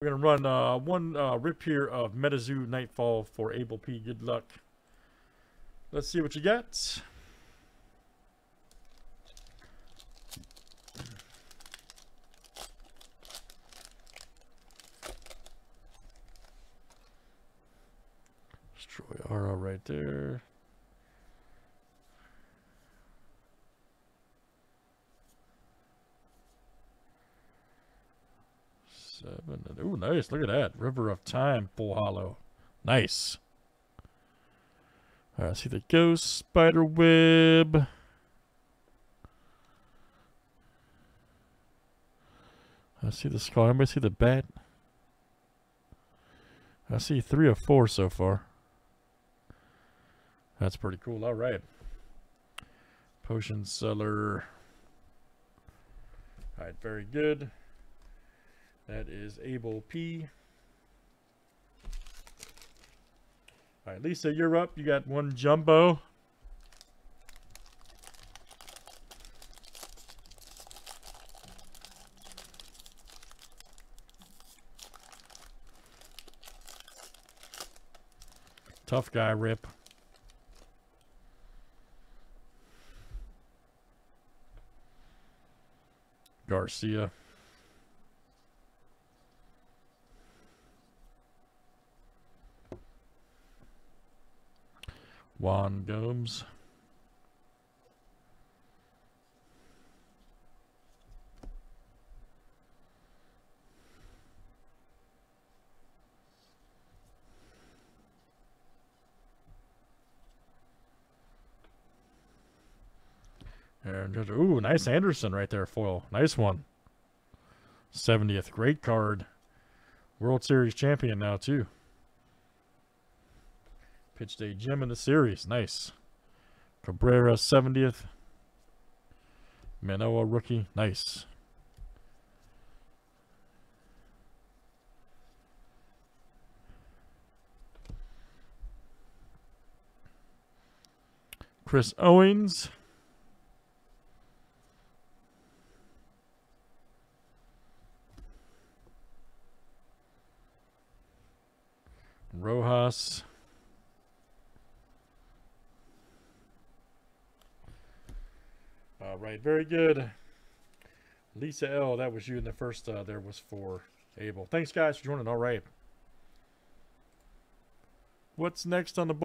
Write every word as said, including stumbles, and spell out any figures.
We're going to run uh, one uh, rip here of MetaZoo Nightfall for ABEL P. Good luck. Let's see what you got. Destroy R L right there. Seven. Ooh, nice. Look at that. River of Time, full hollow. Nice. All right, see the ghost, spider web. I see the skull. Everybody see the bat? I see three or four so far. That's pretty cool. All right. Potion seller. All right, very good. That is ABEL P. All right, Lisa, you're up. You got one jumbo. Tough guy, rip. Garcia. Juan Gomes. And just, ooh, nice Anderson right there, foil. Nice one. seventieth, great card. World Series champion now, too. Pitched a gem in the series. Nice. Cabrera, seventieth. Manoa, rookie. Nice. Chris Owens. Rojas. All right, very good. Lisa L, that was you in the first, uh, there was for ABEL. Thanks, guys, for joining. All right. What's next on the board?